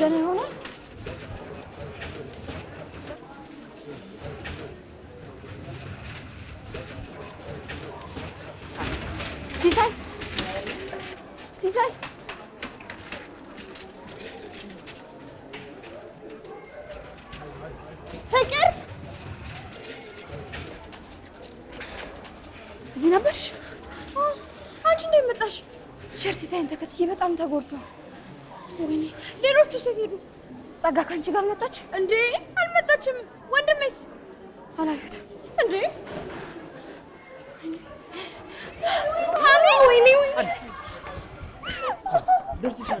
क्या नहीं होना। सीसाई, सीसाई। فكر زين برش አንቺ እንዴት መጣሽ? ቸርሲ ሳይን ተከትዬ በጣም ተጎድቷል። ወይኔ ሌሎቹ ሲሄዱ ጸጋ ካንቺ ጋር መጣች እንዴ? አልመጣችም። ወንድሜስ አላዩት እንዴ? አኔ ወይኔ ደርሰሻል።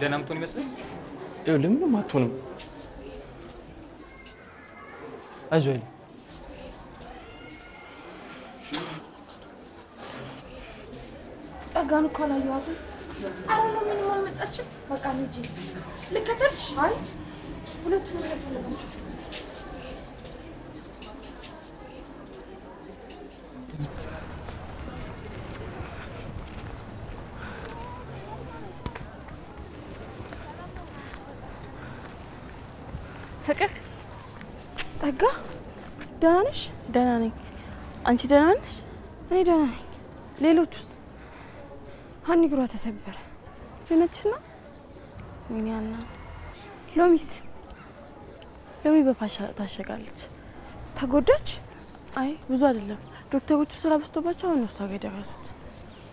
ደህና ምትሆን ይመስል ለምንም አትሆንም። አይዞሽ ጸጋን ኮላ ያዋት አሁን ምንም አልመጣች። በቃ ልጅ ልከተልሽ። አይ ሁለቱም ለፈለጉት ፍቅር ጸጋ ደህና ነሽ? ደህና ነኝ። አንቺ ደህና ነሽ? እኔ ደህና ነኝ። ሌሎቹስ? አንድ ግሯ ተሰበረ። ለነችና ሚኒያና ሎሚስ ሎሚ በፋሻ ታሸጋለች። ተጎዳች? አይ ብዙ አይደለም። ዶክተሮቹ ስራ በዝቶባቸው አሁን ነው ሳገ ደረሱት።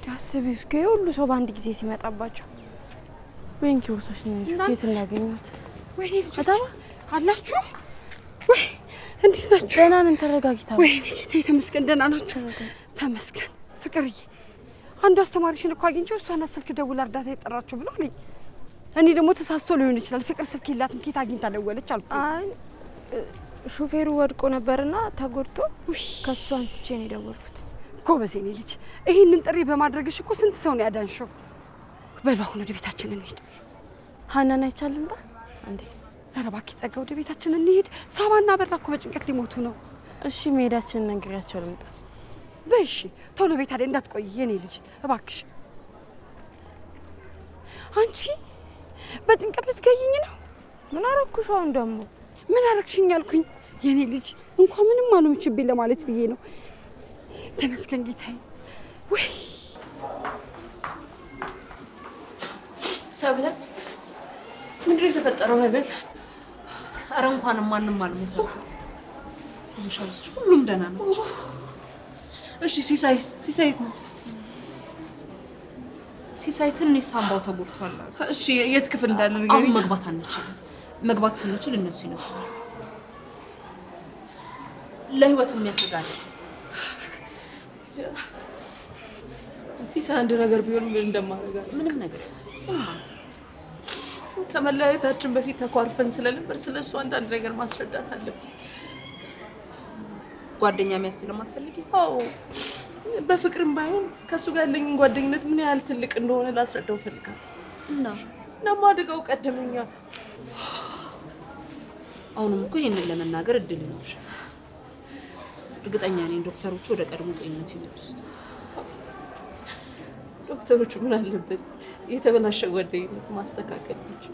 ታስቢፍ ከሁሉ ሰው በአንድ ጊዜ ሲመጣባቸው ወንኪ ወሰሽ ነው ጁኬት እናገኙት። ወይ አታባ አላችሁ? ወይ እንዴት ናችሁ? ደናን ተረጋግታ። ወይ ጌታዬ ተመስገን ደና ናችሁ? ተመስገን ፍቅርዬ አንዱ አስተማሪሽን እኮ አግኝቼው እሷና ስልክ ደውላ እርዳታ የጠራችሁ ብሎ አለኝ። እኔ ደግሞ ተሳስቶ ሊሆን ይችላል ፍቅር ስልክ ይላትም ኬት አግኝታ ደወለች አልኩ። አይ ሹፌሩ ወድቆ ነበርና ተጎድቶ ከሱ አንስቼ ነው ደወልኩት። ጎበዝ የኔ ልጅ ይሄንን ጥሪ በማድረግሽ እኮ ስንት ሰው ነው ያዳንሽው። በሉ አሁን ወደ ቤታችን እንሂድ። ሃናን አይቻልምጣ እንዴ? ኧረ እባክሽ ጸጋ ወደ ቤታችን እንሂድ። ሳባና በራ እኮ በጭንቀት ሊሞቱ ነው። እሺ መሄዳችንን ነግሬያቸው ልምጣ። በሽ ቶሎ ቤት አለ እንዳትቆይ የኔ ልጅ እባክሽ። አንቺ በጥንቀት ልትገይኝ ነው? ምን አረኩሽ? አሁን ደግሞ ምን አረክሽኝ አልኩኝ። የኔ ልጅ እንኳን ምንም አልምችብኝ ለማለት ብዬ ነው። ተመስገን ጌታዬ። ወይ ሰብለ ምንድን ነው የተፈጠረው ነገር? አረ እንኳን ማንንም አልመጣው። እዚህ ሁሉም ደህና ነው። እሺ ሲሳይት ነው? ሲሳይትን ንሳምባው ተጎድቷል። እሺ የት ክፍል እንዳለ ንገሪኝ። መግባት አንችልም። መግባት ስንችል እነሱ ይነፋሉ። ለህይወቱም ያሰጋል። ሲሳይ አንድ ነገር ቢሆን ምን እንደማደርጋ ምንም ነገር ከመለያየታችን በፊት ተኳርፈን ስለነበር ስለሱ አንድ ነገር ማስረዳት አለብኝ። ጓደኛ የሚያስልም አትፈልጊ? አዎ በፍቅርም ባይሆን ከሱ ጋር ያለኝ ጓደኝነት ምን ያህል ትልቅ እንደሆነ ላስረዳው ፈልጋለሁ። እና ለማድጋው ቀደመኛ አሁንም እኮ ይሄንን ለመናገር እድል ነው። እርግጠኛ ነኝ ዶክተሮቹ ወደ ቀድሞ ጤንነቱ ይመልሱታል። ዶክተሮቹ ምን አለበት የተበላሸ ጓደኝነት ማስተካከል ብቻ።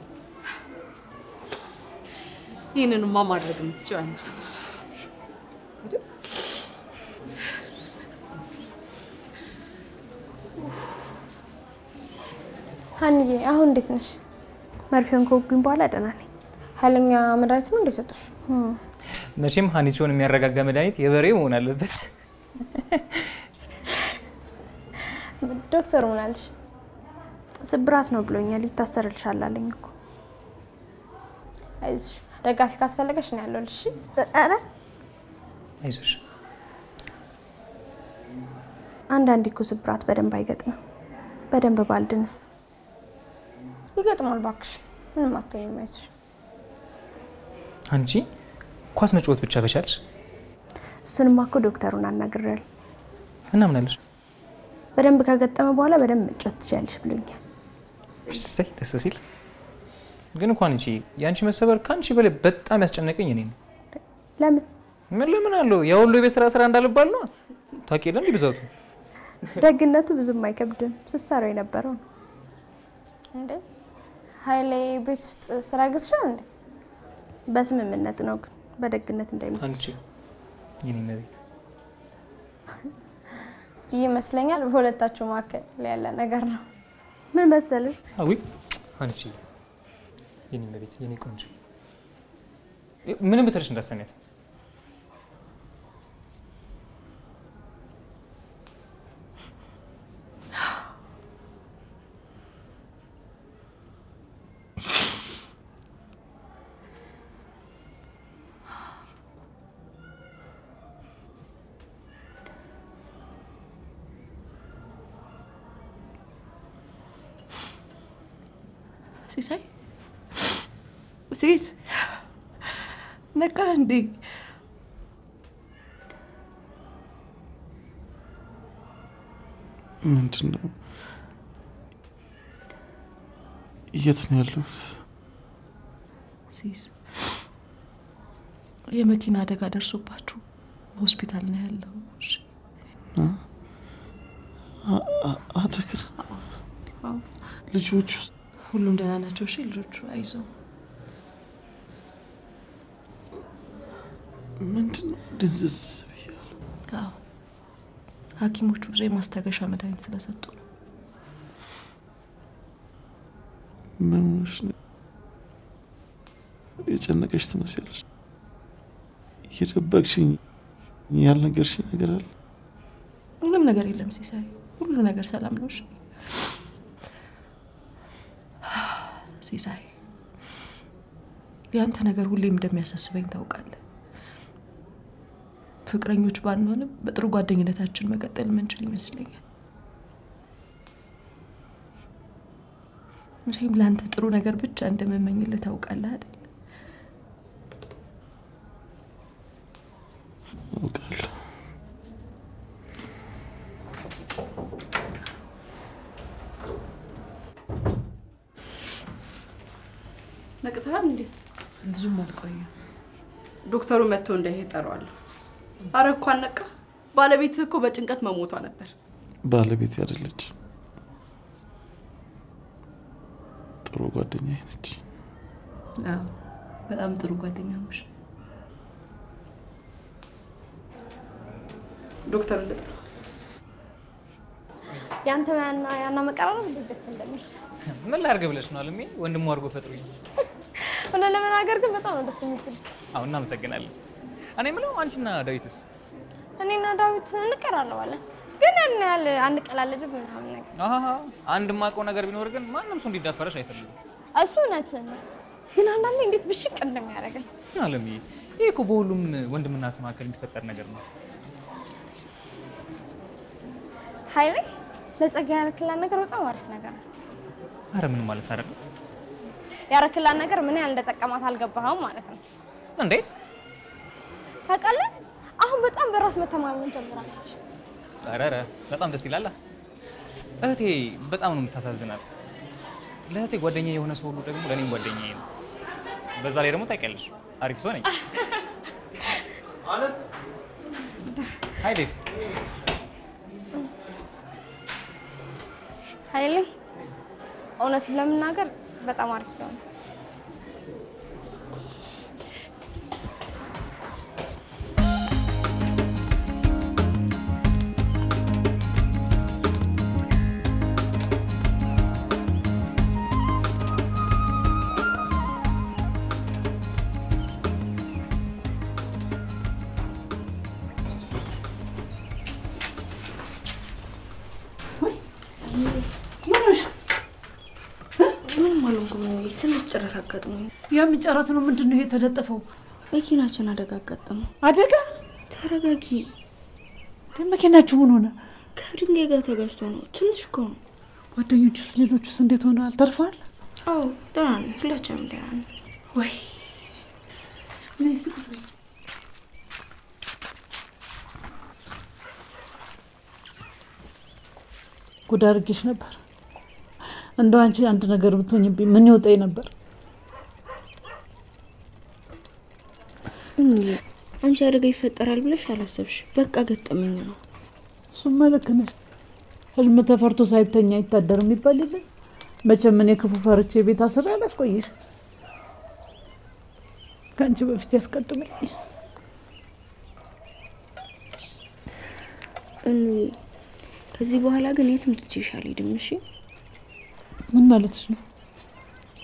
ይሄንንማ ማድረግ የምትችይው አንቺ ነሽ። አንዬ አሁን እንዴት ነሽ? መርፌን ኮግን በኋላ ደህና ነኝ። ኃይለኛ መድኃኒት ነው እንደሰጠሽ? መቼም ሀኒቾን የሚያረጋጋ መድኃኒት የበሬ መሆን አለበት። ዶክተር ምን አለሽ? ስብራት ነው ብሎኛል። ይታሰርልሻል አለኝ እኮ። አይዞሽ ደጋፊ ካስፈለገሽ ነው ያለው። እሺ አረ አይዞሽ። አንዳንድ እኮ ስብራት በደንብ አይገጥም። በደንብ ባልድንስ يقطع ما البكش من ما تيجي ماش. هنجي خاص نجود بتشافيش. سنما كو دكتورنا نقرر. أنا منالش. بدم بكعت أما بولا بدم جت جالش بلينيا. سه تسهيل. قلنا كونجي يانشي مسافر كانشي بلي بد أمس جننا كينين. لا مت. ملا منالو يا ولو بيسرا سرا عندالو بالنا. ثاكيلا لي بزاتو. رجعنا تبزوم ما يكبدن سسارة ينبرون. عندي. هاي لي بيت سراغس شاند. بس من منا تناق بدرجنا تندايم. هنجي. يني نريد. يي مسليني على فولة تشوماك لا لا نقرنا. من بسالش؟ أوي. هنجي. يني نريد يني كونجي. من بترش نرسميت. سيساي سيس نكاندي منتنو يتنيلو سيس يا ماكينة ادغا درسو باچو هوسبيتال نهلو ها ادغ لجوجو ሁሉም ደህና ናቸው እሺ ልጆቹ አይዞ ምንድነው ድንዝዝ ይላል አዎ ሐኪሞቹ ብቻ ማስታገሻ መድኃኒት ስለሰጡ ነው ምንሽ የጨነቀሽ ትመስያለሽ የደበቅሽኝ ያልነገርሽኝ ነገር አለ ምንም ነገር የለም ሲሳይ ሁሉ ነገር ሰላም ነው እሺ ሲሳይ ያንተ ነገር ሁሌም እንደሚያሳስበኝ ታውቃለህ ፍቅረኞች ባንሆንም በጥሩ ጓደኝነታችን መቀጠል ምንችል ይመስለኛል ምንም ላንተ ጥሩ ነገር ብቻ እንደምመኝልህ ታውቃለህ አይደል ታውቃለህ ነቅታል እንዴ ብዙም አልቆየ ዶክተሩ መጥቶ እንዳይጠራው አረኳ ነቃ ባለቤትህ እኮ በጭንቀት መሞቷ ነበር ባለቤት ያደለች ጥሩ ጓደኛዬ ነች አዎ በጣም ጥሩ ጓደኛ ነሽ ዶክተሩ ልጠራ ያንተ ያና መቀራረብ ደስ እንደምል ምን ላርግ ብለሽ ነው አለኝ ወንድሙ አርጎ ፈጥሩኝ እና ለምን አገር ግን በጣም ደስ የሚል አሁን እናመሰግናለን እኔ ምለው አንቺና ዳዊትስ እኔና ዳዊት እንቀራረባለን ግን እናል አንቀላለድም ምናምን ነገር አሃ አንድ ማቀው ነገር ቢኖር ግን ማንም ሰው እንዲዳፈረሽ አይፈልግም እሱ ነጥ ግን አንዳንዴ እንዴት ብሽቅ እንደሚያረጋል አለኝ ይሄኮ በሁሉም ወንድምና እህት መካከል የሚፈጠር ነገር ነው ኃይሌ ለጸጋ ያርክላ ነገር በጣም አሪፍ ነገር አረ ምን ማለት አይደለም ያረክላ ነገር ምን ያል እንደተቀማት አልገባው ማለት ነው እንዴት ታቃለ አሁን በጣም በራስ መተማመን ጀምራለች አረረ በጣም ደስ ይላል እህቴ በጣም ነው የምታሳዝናት ለእህቴ ጓደኛ የሆነ ሰው ሁሉ ደግሞ ለኔም ጓደኛዬ ነው በዛ ላይ ደግሞ ታቀልሽ አሪፍ ሰው ነኝ አለት ሃይ ዴቭ ሃይሊ እውነት ለምናገር በጣም አሪፍ ሰው ነው ተረጋጋጥሙኝ ያምጨራት ነው ምንድነው ይሄ ተደጠፈው መኪናችን አደጋጋጥሙ አደጋ ተረጋጊ መኪናችሁ ምን ሆነ ከድንጋይ ጋር ተጋጭቶ ነው ትንሽ ቆም ጓደኞቹስ ሌሎቹስ እንዴት ሆነ አልተርፋል Oh, don't clutch him down. Wait. Nice. Kudarkish number. And don't you Antona Garbuton be minute number? Yes. And shall give it a relish or a subsh, but I get a minimum. So Malacan helmet for to say Tanya Tadermi Palil, but a maniac of her chivitas are as quiet. Can't you have just got to me? Only Kazibohalaganitum to Chishali, didn't she? One mallet.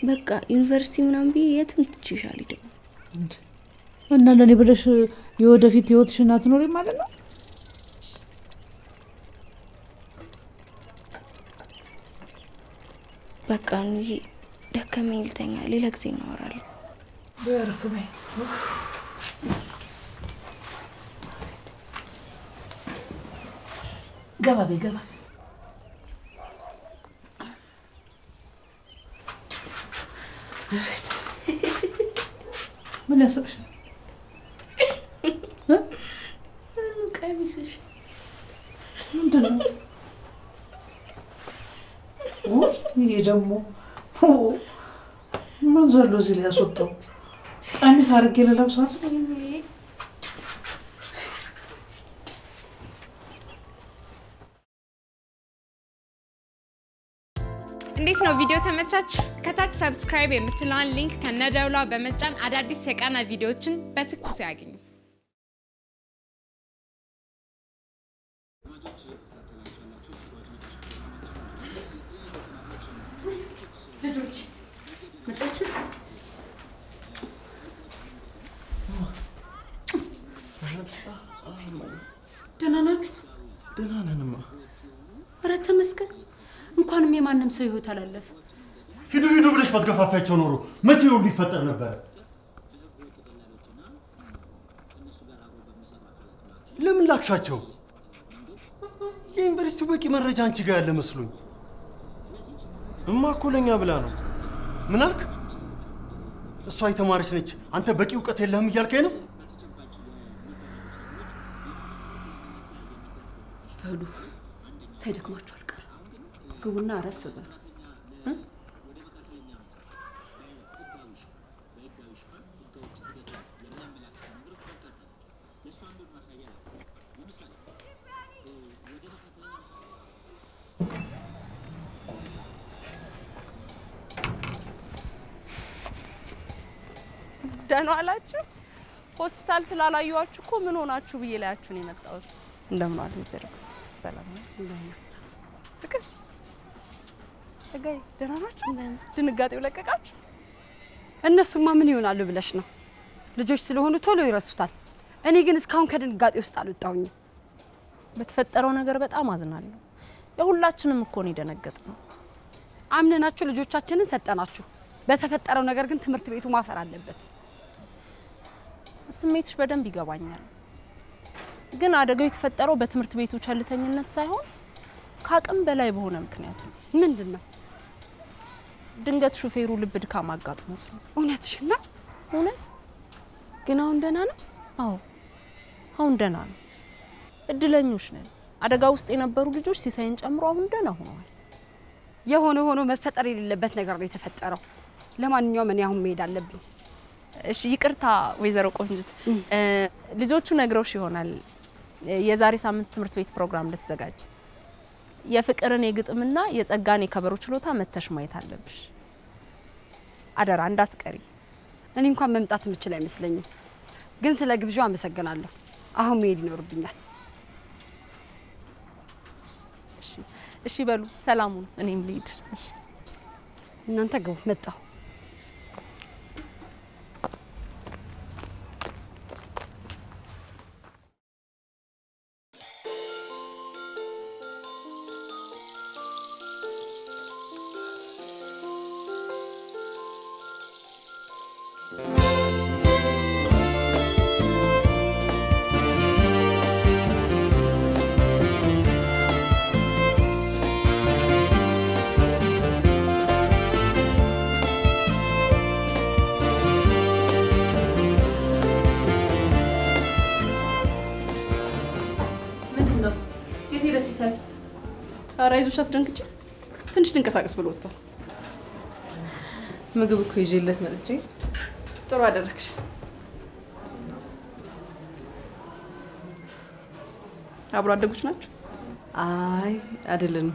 Becca, University Munambi, yet to Chishali. And none of the British you would have it, you should not know, madam. Back on ye, the Camille thing, a relaxing oral. Beautiful. Gaba, Gaba. What is it? Huh? Look, I'm sushi. I don't know. What? You don't know. Oh, I'm so losing my soul. I'm sorry, Kerala, I'm sorry. This no video to match. Katak subscribe and click on link. Can now download and match. Add this second video to better kusagin. So you tell a live. You do you wish for the fetch or material fat and a bear? Lemon like Shacho. You embrace to wake him a regent to get Lemuslu. Marcoling Avalano. Monarch? The Swita Marsnich, and the Becky Catelam Yarkeno? Perdue, say the commercial. You will not have to. Huh? Don't know what you hospital is allowed you to come and not to be allowed to name it. Don't know what you're okay. Okay, did I not? Didn't get you like a couch? And the summa you not the judge still on the toilet hospital. And again, it's conquered and got you started down. But fit around a girl about Amazon. You will latch him conny than a gut. I'm the natural judge and set a natural. Better fit around a girl can timber to be to my father. Some meat spread and bigger one. Ganada great fit arrow better to be to charlatan in that side. Cock and belly bone and connect. Minden. ድንገት ሹፌሩ ልብ ድካም አጋጥሞት እውነትሽን ነው እውነት ግን አሁን ደህና ነው አዎ አሁን ደህና ነው እድለኞች ነን አደጋ ውስጥ የነበሩ ልጆች ሲሳይን ጨምሮ አሁን ደህና ሆነዋል የሆነ ሆኖ መፈጠር የሌለበት ነገር ላይ ተፈጠረው ለማንኛውም እኔ አሁን መሄድ አለብኝ እሺ ይቅርታ ወይዘሮ ቆንጅት ልጆቹ ነግረውሽ ይሆናል የዛሬ ሳምንት ትምህርት ቤት ፕሮግራም ለተዘጋጀ የፍቅርን የግጥምና የጸጋኔ ከበሮ ችሎታ መተሽ ማየት አለብሽ አደራ እንዳትቀሪ እኔ እንኳን መምጣት ምችል አይመስለኝም ግን ስለ ግብዣው አመሰግናለሁ አሁን መሄድ ይኖርብኛል እሺ እሺ በሉ ሰላሙን እኔም ልሂድ እሺ እናንተ ግቡ መጣሁ ራይዙሻት ደንግጬ ትንሽ ልንከሳቀስ ብሎ ወጣ ምግብ እኮ ይዤለት መጥቼ ጥሩ አደረክሽ አብሮ አደጉች ናችሁ አይ አይደለም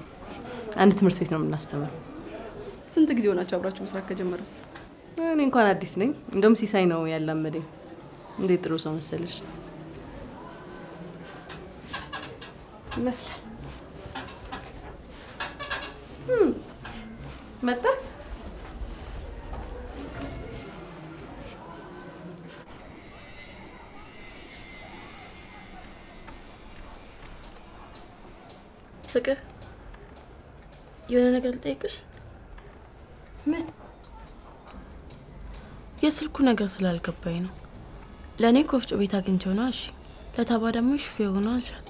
አንድ ትምህርት ቤት ነው እናስተምረው ስንት ጊዜ ሆናችሁ አብራችሁ መስራት ከጀመራችሁ እኔ እንኳን አዲስ ነኝ እንደም ሲሳይ ነው ያላመደኝ እንዴት ጥሩ ሰው መሰለሽ ይመስላል መጣ ፍቅር የሆነ ነገር ልጠይቅሽ ምን የስልኩ ነገር ስላልከባይ ነው ለኔ ኮፍጮ ቤት አግኝቼው ነው እሺ ለታባ ደግሞ ሹፌር ሆኖ አልሻት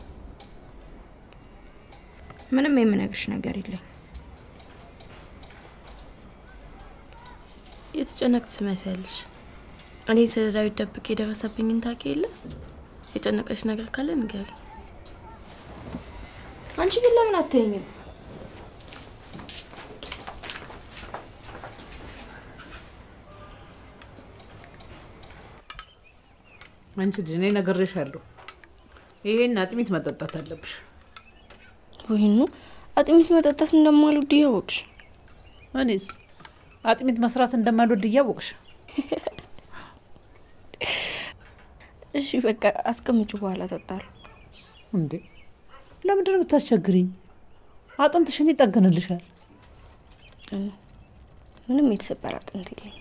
ምንም የምነግርሽ ነገር የለም የተጨነቅሽ መስልሽ እኔ ስለዳው ደብቄ ደረሰብኝን ታከለ የጨነቀሽ ነገር ካለ ንገሪ አንቺ ግን ለምን አትተኝም አንቺ ዲኔ ነገርሽሻለሁ ይሄን አጥሚት መጠጣት አለብሽ ወይኑ አጥሚት መጠጣት እንደማልወድ ያወቅሽ አንይስ አጥሚት መስራት እንደማልወድ ያወቅሽ እሺ በቃ አስቀምጪ በኋላ ተጣጣል እንዴ ለምን ድረም ተቸግሪኝ አጥንትሽን ይጠገንልሻል ምንም የተሰበረ አጥንት የለኝ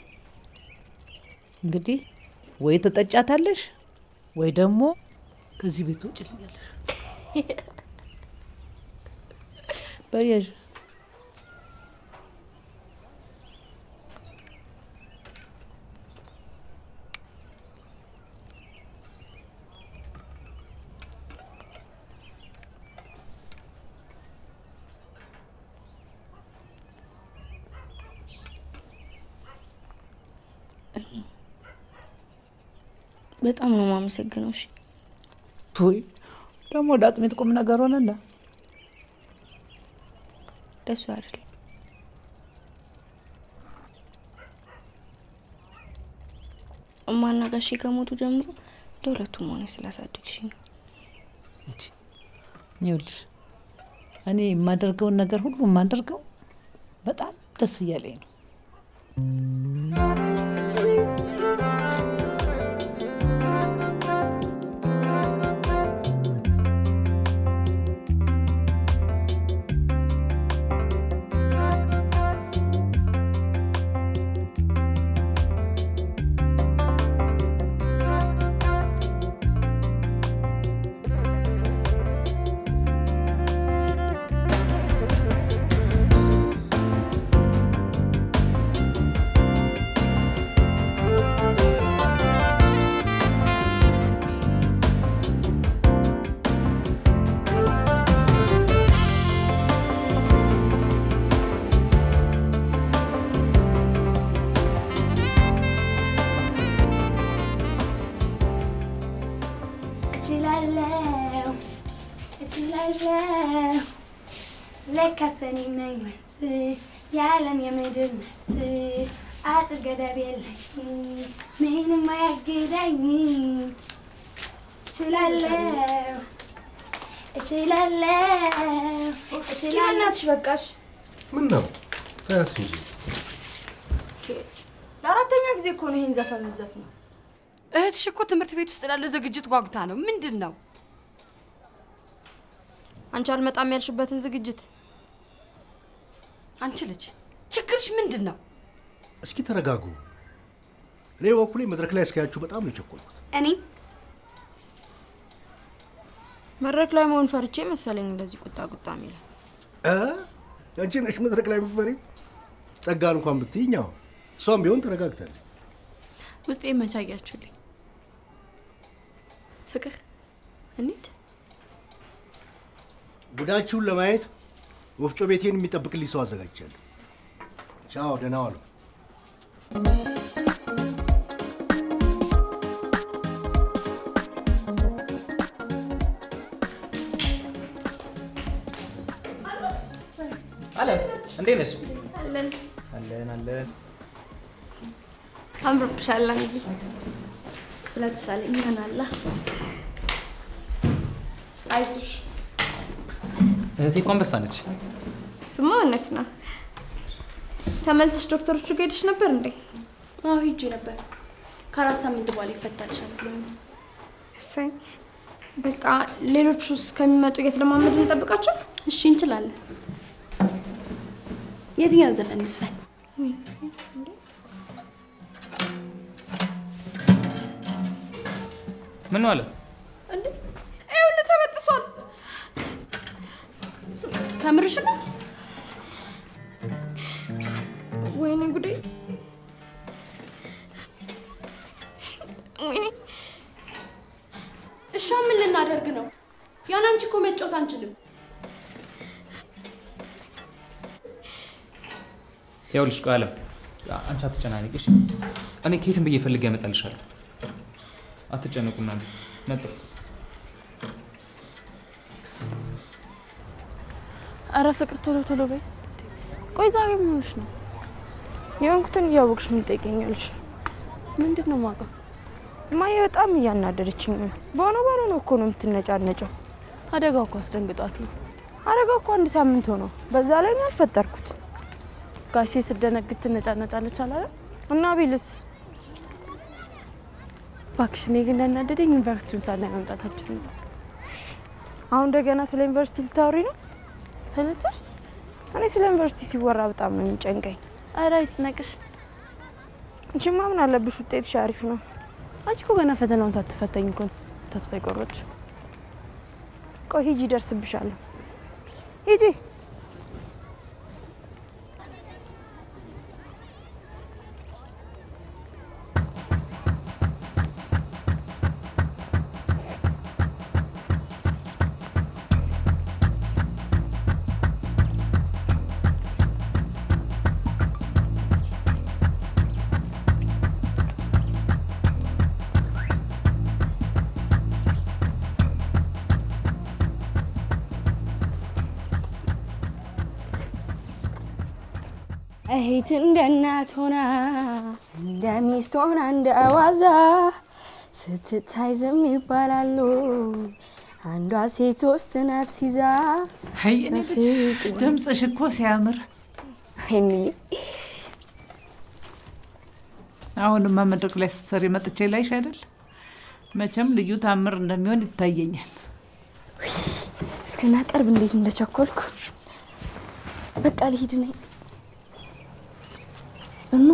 እንግዲህ ወይ ተጠጫታለሽ ወይ ደግሞ ከዚህ ቤት ወጭልኛለሽ በየሽ በጣም ነው ማመሰግነው እሺ ፑይ ደሞ ዳጥሚት ቆም ነገር ሆነና ደስ አይደል ማናጋሽ ከሞቱ ጀምሮ ደውለቱ ሞኔ ስላሳደግሽ እንጂ ይኸውልሽ እኔ የማደርገው ነገር ሁሉ የማደርገው በጣም ደስ ይያለኝ ነው በቃሽ ምን ነው ታያት እንጂ ለአራተኛ ጊዜ እኮ ነው ይሄን ዘፈን ዘፈነው እህትሽ እኮ ትምህርት ቤት ውስጥ ላለ ዝግጅት ጓጉታ ነው ምንድነው አንቺ አልመጣም ያልሽበትን ዝግጅት አንቺ ልጅ ችግርሽ ምንድነው እስኪ ተረጋጉ እኔ ወኩሌ መድረክ ላይ እስካያችሁ በጣም ነው ቸኮልኩት እኔ መድረክ ላይ መሆን ፈርቼ መሰለኝ እንደዚህ ቁጣ ቁጣ ሚል አንቺን እሽ መድረክ ላይ ብፈሪ ጸጋን እንኳን ብትይኛው ሷም ቢሆን ተረጋግታለች ውስጤ መቻያችሁልኝ ፍቅር እንዴት ጉዳችሁን ለማየት ወፍጮ ቤቴን የሚጠብቅልኝ ሰው አዘጋጅቻለሁ ቻው ደህና ዋሉ አለን እንዴት ነሽ? አለን አለን አለን አምሮብሻለሁ እንጂ ስለተሻለኝ እናላ አይዞሽ እህቴ ኮምበሳ ነች ስማነት ነው ተመልሰሽ ዶክተሮቹ ጋር ሄደሽ ነበር እንዴ? አዎ ሄጄ ነበር ከአራት ሳምንት በኋላ ይፈታልሻል ብለውኝ እሰይ በቃ ሌሎቹስ ከመጡ እየተለማመዱ እንጠብቃቸው እሺ እንችላለን የትኛው ዘፈን እንስፈን ምን ማለት እንዴ አይውል ተበጥሷል ካምርሽ ነው ወይኔ ጉዴ ወይኔ እሺ ምን ልናደርግ ነው ያን አንቺ እኮ መጫወት አንችልም ያውልሽ ቃለ አንቺ አትጨናነቂሽ እኔ ከየትም በየፈልግ ያመጣልሻል አትጨነቁና መጣ አረ ፍቅር ቶሎ ቶሎ በይ ቆይ ዛሬ ምንሽ ነው የሆንኩትን ያውቅሽ ምን ጠይቀኛልሽ ምንድነው ማውቀው ማየ በጣም ያናደረችኝ በሆነ እኮ ነው የምትነጫነጨው አደጋው እኮ አስደንግጧት ነው አደጋው እኮ አንድ ሳምንት ሆኖ በዛ ላይ ነው አልፈጠርኩት ጋሼ ስደነግጥ ትነጫነጫለች አላለ እና ቢልስ ባክሽኔ ግን እናደደኝ ዩኒቨርሲቲውን ሳና ያመጣታችሁ አሁን እንደገና ስለ ዩኒቨርሲቲ ልታወሪ ነው ሰለችሽ እኔ ስለ ዩኒቨርሲቲ ሲወራ በጣም ነው የሚጨንቀኝ አረ አይጨነቅሽ እንጂ ማምን አለብሽ ውጤትሽ አሪፍ ነው አንቺ እኮ ገና ፈተናውን ሳትፈተኝ እኮ ተስፋ ይቆርጥሽ ቆይ ሂጂ ደርስብሻል ሂጂ ሄት እንደናት ሆና እንደሚስት ሆና እንደዋዛ ስትታይ ዝም ይባላሉ አንዷ ሴት ሶስት ነፍስ ይዛ አይ እኔ ድምጽሽ እኮ ሲያምር እኔ አሁን መድረክ ላይ ስትሰሪ መጥቼ ላይሽ አይደል መቼም ልዩ ታምር እንደሚሆን ይታየኛል እስከና ቀርብ እንዴት እንደቸኮልኩ በቃ ልሂድ ነኝ No,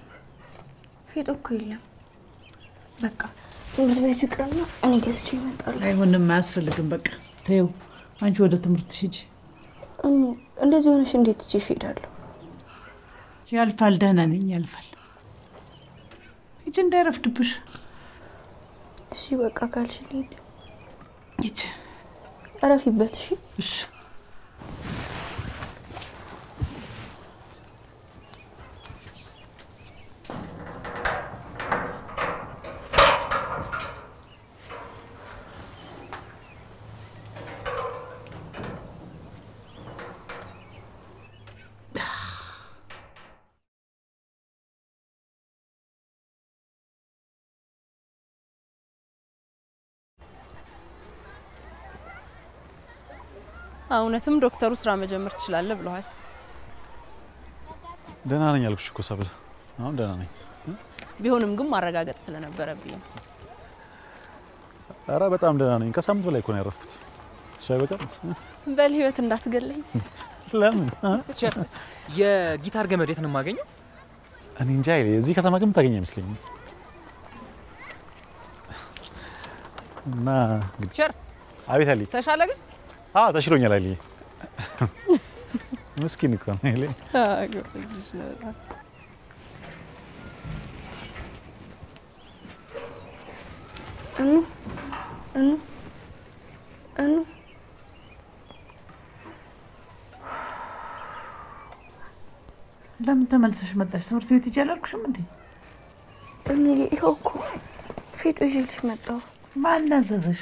ፊት እኮ ይለም በቃ ትምህርት ቤት ይቀርና እኔ ደስ ይመጣል አይሆንም ማስፈልግም በቃ ታዩ አንቺ ወደ ትምህርት ሂጂ እንደዚህ ሆነሽ እንዴት ትችሽ ሄዳለሁ ያልፋል ደህና ነኝ ያልፋል ሂጂ እንዳይረፍድብሽ እሺ በቃ ካልሽ ልሂድ ሂጂ አረፊበት እሺ አውነትም ዶክተሩ ስራ መጀመር ትችላለህ ብለዋል። ደህና ነኝ አልኩሽ እኮ ሰብል። አሁን ደህና ነኝ። ቢሆንም ግን ማረጋጋት ስለነበረብኝ። አራ በጣም ደህና ነኝ። ከሳምንት በላይ እኮ ነው ያረፍኩት። ሻይ በቀር በል ህይወት እንዳትገለኝ። ለምን? ቸር የጊታር ገመድ የት ነው ማገኘው? እኔ እንጃ ይሄ እዚህ ከተማ ግን ታገኘኝ አይመስለኝም። እና ቸር አቤት አለኝ። ተሻለ ግን አዎ ተሽሎኛል አለኝ Misschien kan jullie. Ja, ik hoop dat je snel gaat. Anu. لا ما تملسش مداش صورتي تجي لك شو مدي اني يوكو فيت اجيلش مدو ما ننززش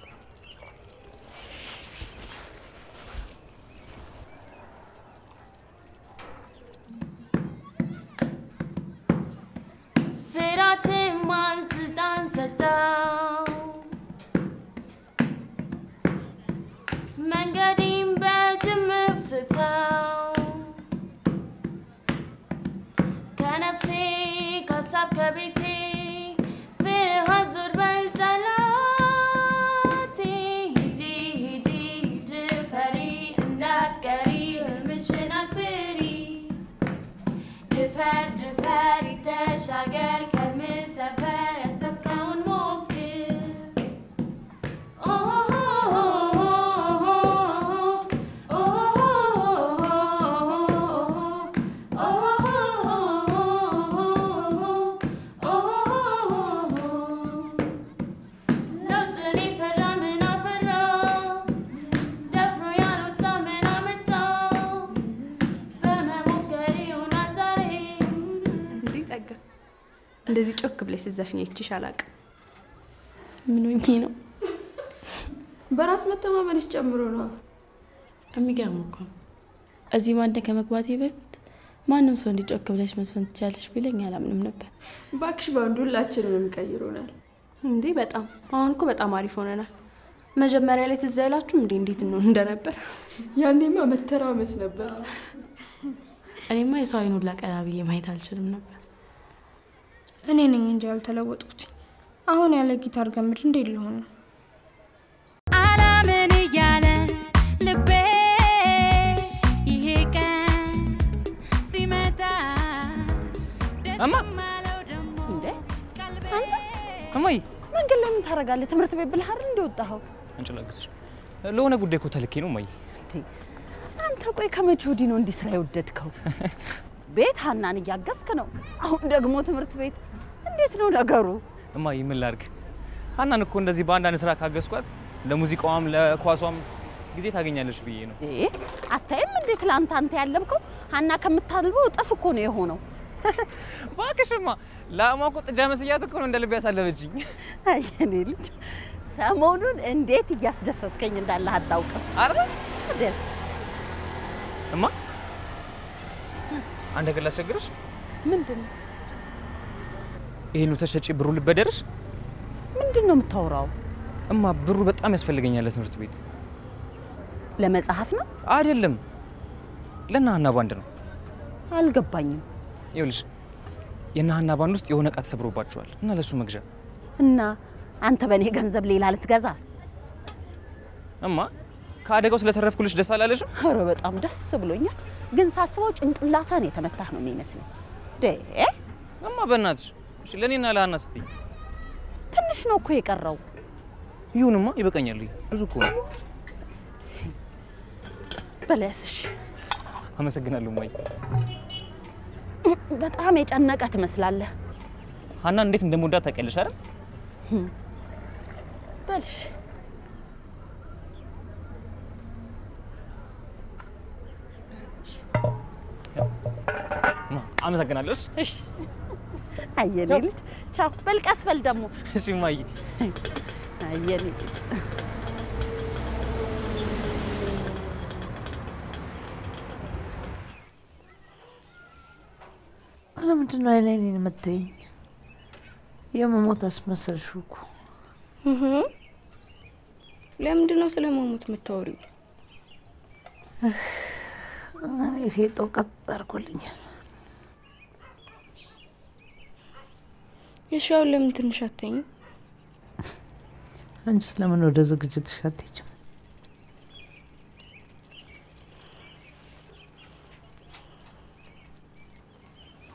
እንደዚህ ጮክ ብለሽ ዘፍኝችሽ አላቀ ምን ወንኪ ነው በራስ መተማመንሽ ጨምሮ ነው አሚጋምኩ እዚህ ማንተ ከመግባቴ በፊት ማንንም ሰው እንዲጮክ ብለሽ መስፈን ትቻለሽ ቢለኝ አላምንም ነበር ባክሽ ባንዱላችንንም ቀይሮናል እንዴ በጣም አሁንኮ በጣም አሪፍ ሆነናል መጀመሪያ ላይ ትዘላችሁ እንዴ እንዴት ነው እንደነበር ያኔማ መተራመስ ነበር እኔማ የሳይኑላ ቀራብዬ ማይት አልችልም ነበር እኔ ነኝ እንጂ አልተለወጥኩት አሁን ያለ ጊታር ገምድ እንዴት ሊሆን አላምን ያለ ልቤ ይሄከ ሲመታ አማ እንዴ አማይ መንገድ ላይ ምን ታረጋለህ ትምርት ቤት ብለህ አይደል እንደወጣው አንጨላግስሽ ለሆነ ጉዳይ እኮ ተልኬ ነው ማይ አንተ ቆይ ከመቼ ወዲህ ነው እንዲስራ ይወደድከው ቤት ሐናን ያጋስከ ነው አሁን ደግሞ ትምርት ቤት እንዴት ነው ነገሩ እማዬ ምን ላርክ ሐናን እኮ እንደዚህ ባንዳን ስራ ካገስኳት ለሙዚቃውም ለኳሷም ጊዜ ታገኛለሽ ብዬ ነው አታይም እንዴ ትላንት አንተ ያለብከው ሐና ከምታልበው ጥፍ እኮ ነው የሆነው ባክሽማ ላማቆ ጥጃመስ ያተኮ ነው እንደልብ ያሳለበችኝ አየኔ ልጅ ሰሞኑን እንዴት ያስደሰትከኝ እንዳለ አታውቅም አረ ደስ እማ አንድ ገላ ቸግርሽ ምንድነው ይሄን ተሸጪ ብሩ ልበደርሽ ምንድነው የምታወራው እማ ብሩ በጣም ያስፈልገኛል ለትምህርት ቤት ለመጽሐፍ ነው አይደለም ለናና ባንድ ነው አልገባኝም ይኸውልሽ የናና ባንድ ውስጥ የሆነ ቃት ሰብሮባቸዋል እና ለሱ መግዣ እና አንተ በኔ ገንዘብ ሌላ ልትገዛ እማ ካደጋው ስለተረፍኩልሽ ደስ አላለሽ አረ በጣም ደስ ብሎኛል ግን ሳስበው ጭንቅላታን የተመታህ ነው የሚመስለው ደ እማ በእናትሽ እሺ ለኔና ለአናስቲ ትንሽ ነው እኮ የቀረው ይሁንማ ይበቃኛል ብዙ እኮ ነው በለስሽ አመሰግናለሁ ማይ በጣም የጨነቀት መስላለ ሐና እንዴት እንደሞዳ ታቀለሽ አይደል በልሽ አመሰግናለሽ እሺ አየኔ ልጅ ቻው በልቀስ በል ደሞ እሺ ማይ አየኔ ልጅ أنا متنوعين المتين يوم موت اسمه سرشوكو. لا مدينة سلامة موت متوري. أنا يفيد وقدر كل يوم. إيش هو اللي متنشاتين؟ أنا سلامة نورزك جد شاتيجم.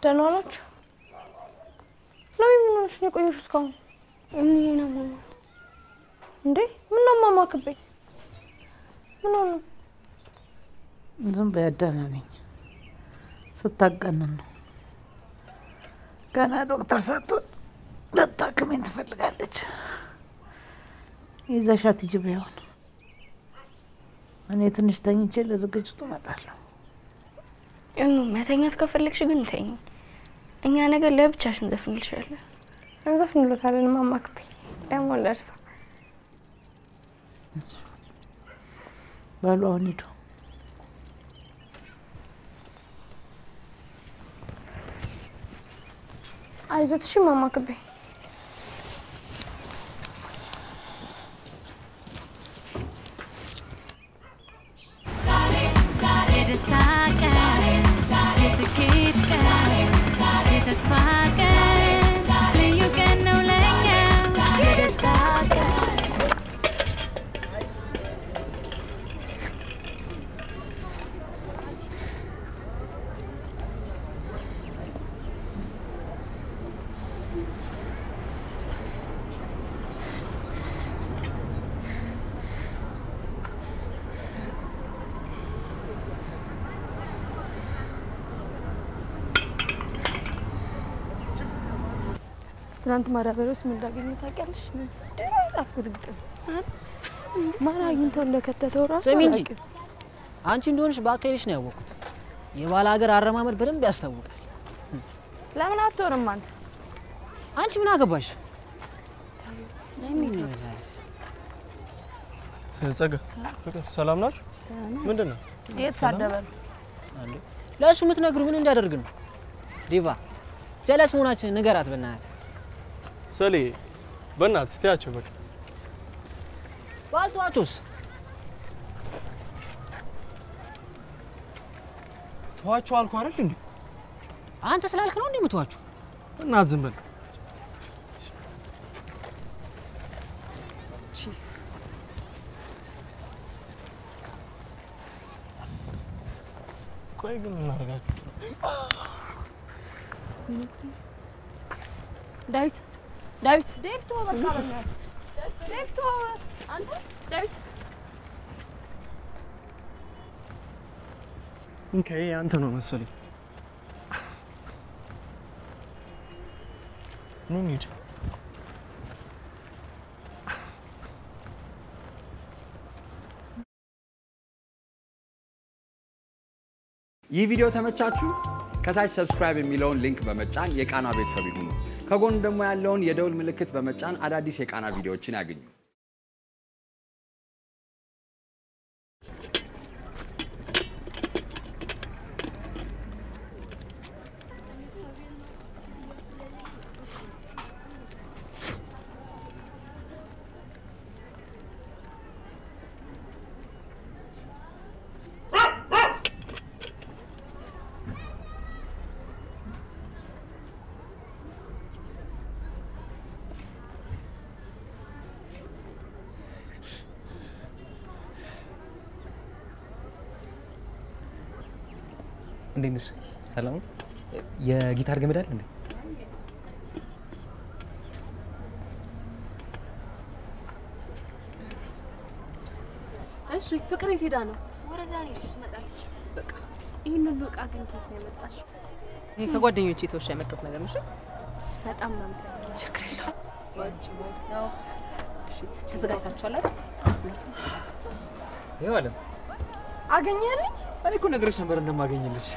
تنولت؟ لا يمكنني أن أقول شيء كمان. أمي نامت. عندي من ماما كبي. منو؟ زم بيدنا نين. ستاجنن. كان الدكتور ساتو لا تكمن في الجالج. إذا شاتي جبيان. أنا تنشتني شيء لازم أجتو ما تعلم. إنه ما تيجي تكفر لك شو قلتين. أنا أنا قال لا بتشاش مزفن الشغلة. أنا زفن له ثالث ماما كبي. لا مو لرسا. بالو أني تو. عايزة تشي ماما كبي. أنت ما رأيتوس من راجل متأكلش من دراس أفكد قدام ما راجين تقول لك التراس زميلي أنتي دونش باقي ليش ناوي وقت يبغى أجر على رمامة برم بيستوي لا من أتو رمانت أنتي من أقبش نيني زاجا سلام ناج من دنا يتصدق لا شو متناقر من عند الرجل ديفا جالس مناش نجارات بنات سالي بنات استياتشو بك بالتو اتوس تواتشو الكو عرفت انت انت سلالك نو اندي متواتشو بنات زنبل شي كويس من نرجعك مينوكتي دايت Duit. Dave toe wat kabinet. Dave toe. Antwoord. Duit. Okay, Anton Masoli. No need. This video is made to subscribe and link to the channel. You can subscribe. ከጎን ደግሞ ያለውን የደውል ምልክት በመጫን አዳዲስ የቃና ቪዲዮዎችን ያገኙ። Dennis, salam. Ya gitar game dah ni. Asyik fikir itu dah no. Warazani justru matalich. Bukan. Ini look agen kita ni matalich. Hei, kau ada yang cipta macam tu nak macam? Mat amlam sahaja. Cekrelo. Wajib. Tersegai tak cualat? Ya ada. Agennya ni? أنا كنا قرشنا برنا ما جينا ليش؟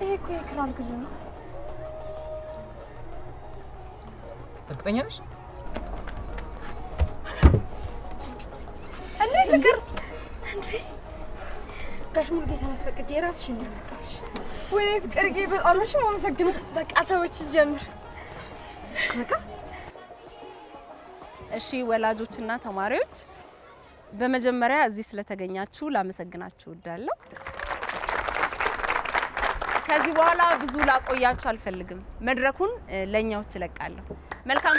إيه كوي كرام كلنا. أركتني ليش؟ أنا لكر. أنتي. Gashmul get an aspect of dear as she never touched. We gave it on which one was again, like as I was in general. She well as to not a marriage. Bemajamara as this letter Ganya Chula Missaganachu Dello Kaziwala, Bizula, Oyachal Felgum, Medracun, Leno Telecal. Melkan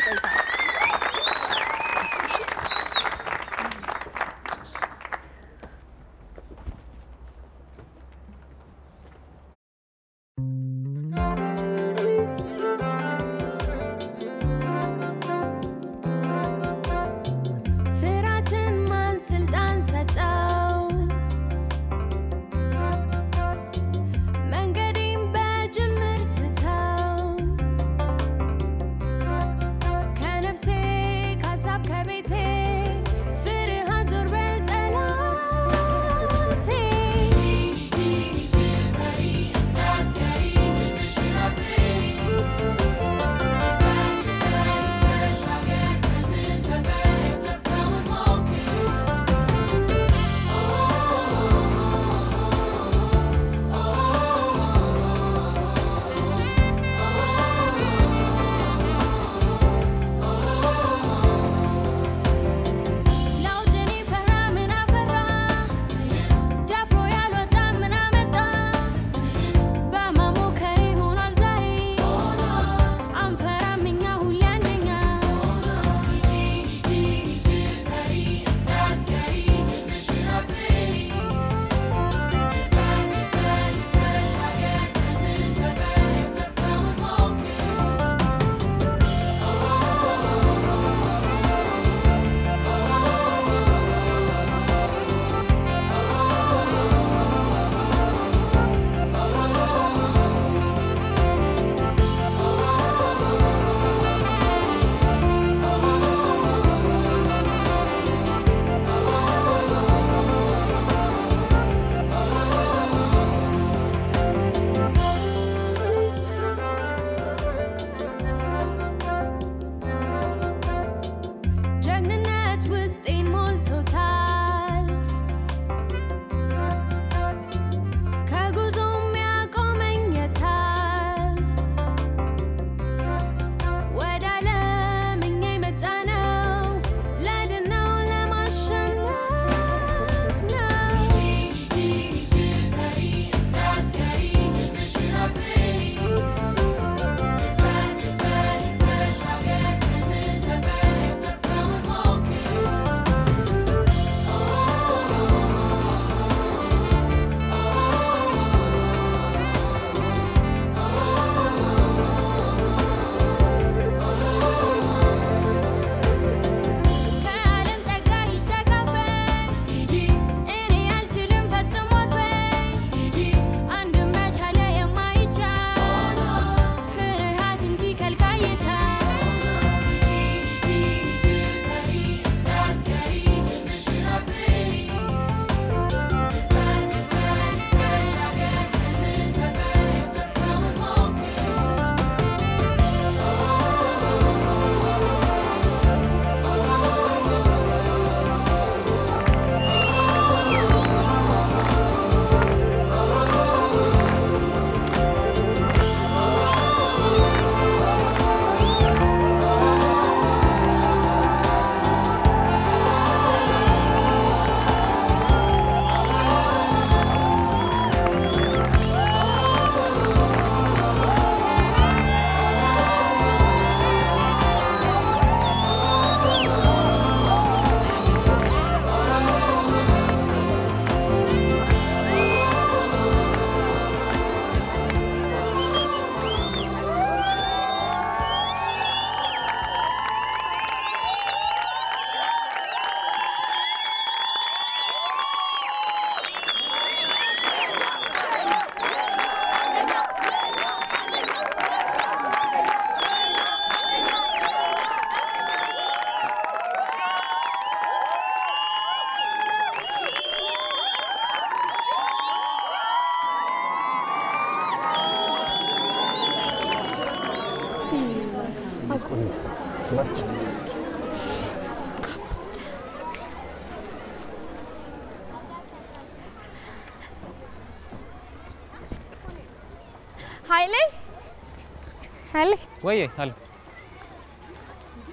Hello. Why? Hello.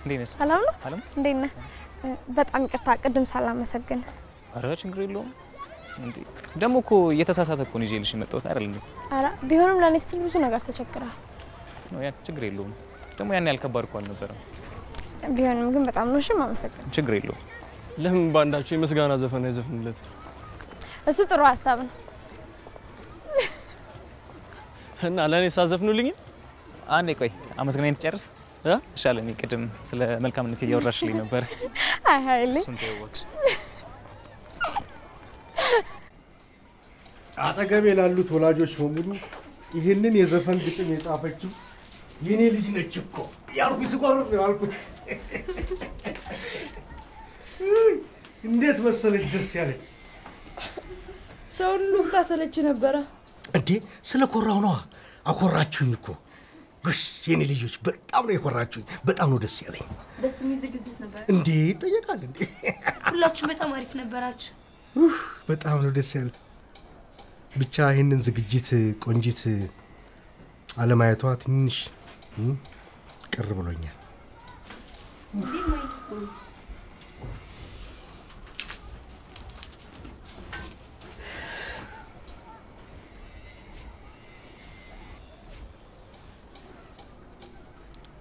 Dinner. Hello. Hello. Dinner. But I'm going salam again. Are you hungry, Lom? Hindi. Damu ko yata sa saatak kuni jail shima to naralindi. Ara bihoram lani still busu nagar sa check kara. No yah chagre Lom. Tamu yan nalka bar ko ano tera. Bihoram kung batam no shima masakin. Chagre Lom. Lem banda chima sa gana zafan ay zafan let. Asu toro asaban. Na lani sa zafnu lingi? Ani koi. Amas ganay chairs. Yeah? Shalini ketem sila melkam niti yor rashlina par. Ahali. Sunday works. Atagabe lalu tholajosh homudu. Ihenne ne zafan bitte me tafachu. Yene lij ne chukko. Yar bisukor alkut. Indet masalesh des yale. Saun lusta salech nebera. Ante sele korraw no. Akorrachuny ko. Gosh, yene lijoch betam no yekorrachuny. Betam no des yale. Des mizigizit nebera. Inde tayekal inde. Hullachu betam arif neberachu. Betam no des yale. ብቻ ይሄንን ዝግጅት ቆንጂት አለማየቷ ትንሽ ቅር ብሎኛል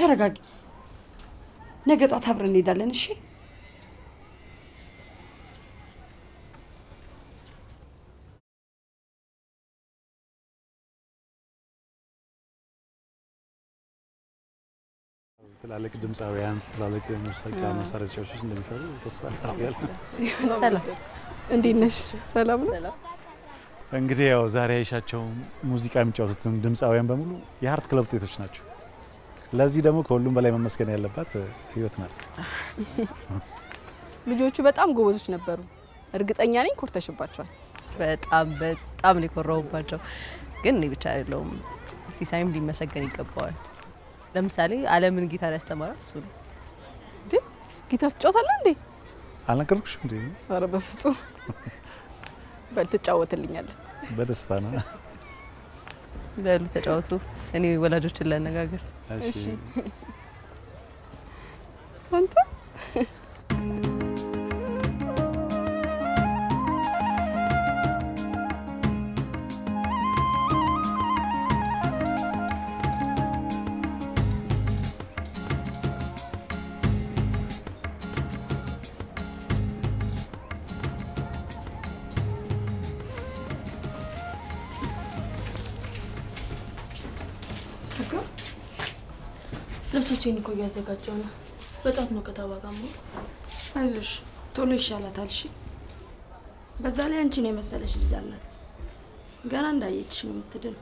ተረጋጊ ነገ ጧት አብረን እንሄዳለን እሺ Lalek dimsawiyan, lalek musaqqa masarachochos indemifaru tesfa argal. Salam. Indinish. Salam. Salam. Engidi yaw zare yishachom muzika michawtutum dimsawiyan bemulu yeheart club tetoch nachu. Lezi demo kollum belay memesken yellebat hiyot nat. Lijochu betam gobozoch neberu. Ergitenya neñ korteshibachwal. Betam likorrawbacho. Gen ni bicha ayellom. Sisaim limesegen yigabawal. Lemsali alamin guitar astamarat sun. Di guitar tchawtalna inde? Alan karkush inde. Ara befsu. Bel tchawatelignalle. Bedesta na. Bel tchawtu. Ani walajochil lenegager. Eshi. Anta? Chinko yazegachona betat no katawagamu azush tolo ishalatal shi bazali anchi ne meselesh lijalna gana ndayechishim tedin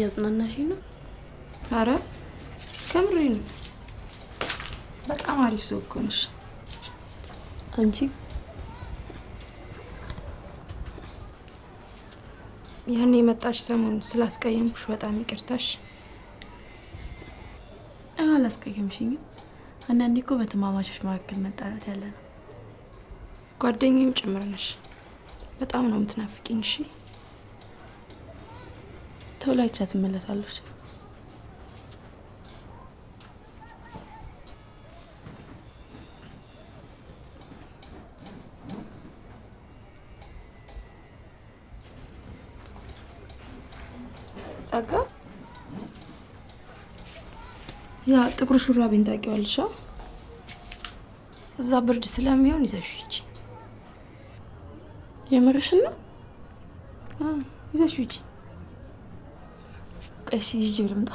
yaznanashino ara kamrin betam arif sokonish anchi yani metash samun slaskayemkush betam ikertash አላስቀየምሽኝ አንዳንዴ እኮ በተማማቾች መካከል መጣላት ያለ ነው ጓደኛም ጭምር ነሽ በጣም ነው የምትናፍቂኝ እሺ ቶሎ አይቻት እመለሳለሁ ጸጋ ያ ጥቁር ሹራብ እንታቀዋልሻ እዛ ብርድ ስለሚሆን ይዘሽጪ የመረሽን ነው ይዘሽጪ ቀሽ ይጅብልምጣ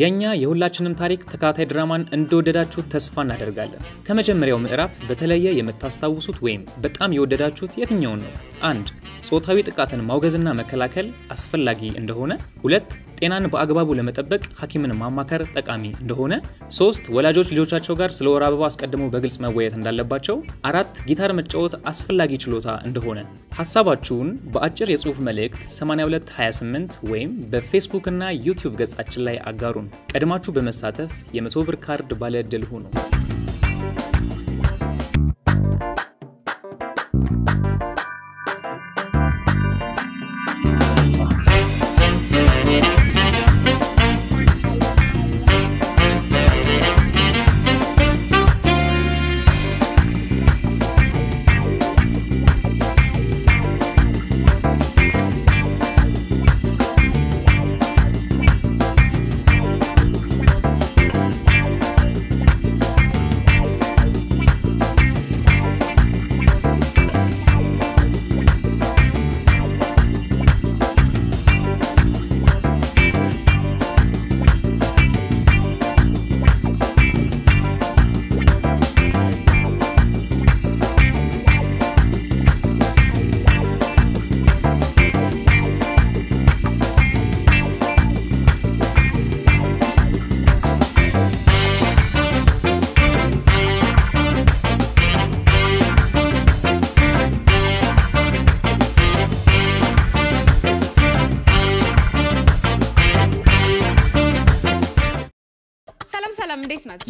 የኛ የሁላችንም ታሪክ ተካታይ ድራማን እንደወደዳችሁ ተስፋ እናደርጋለን። ከመጀመሪያው ምዕራፍ በተለየ የምታስታውሱት ወይም በጣም የወደዳችሁት የትኛው ነው? 1. ጾታዊ ጥቃትን ማውገዝና መከላከል አስፈላጊ እንደሆነ 2. ጤናን በአግባቡ ለመጠበቅ ሐኪምን ማማከር ጠቃሚ እንደሆነ 3. ወላጆች ልጆቻቸው ጋር ስለ ወር አበባ አስቀድመው በግልጽ መወያየት እንዳለባቸው 4. ጊታር መጫወት አስፈላጊ ችሎታ እንደሆነ ሐሳባችሁን በአጭር የጽሑፍ መልእክት 8228 ወይም በፌስቡክ እና ዩቲዩብ ገጻችን ላይ አጋሩን። ቀድማችሁ በመሳተፍ የ100 ብር ካርድ ባለ ዕድል ሁኑ።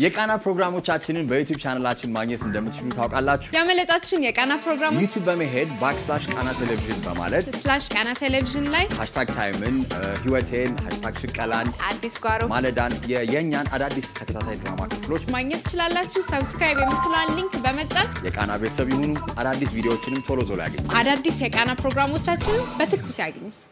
የካና ፕሮግራሞቻችንን በዩቲዩብ ቻናላችን ማግኘት እንደምትችሉ ታውቃላችሁ። ያመለጣችሁን የካና ፕሮግራም ዩቲዩብ በመሄድ /kana television በማለት /kana television ላይ #timeን ህይወቴን #ሽቀላን አዲስ ጓሮ ማለዳን የኛን አዳዲስ ተከታታይ ድራማ ክፍሎች ማግኘት ትችላላችሁ። ሰብስክራይብ የምትሏን ሊንክ በመጫን የካና ቤተሰብ ይሁኑ። አዳዲስ ቪዲዮዎችንም ቶሎ ያገኙ። አዳዲስ የካና ፕሮግራሞቻችንን በትኩስ ያገኙ።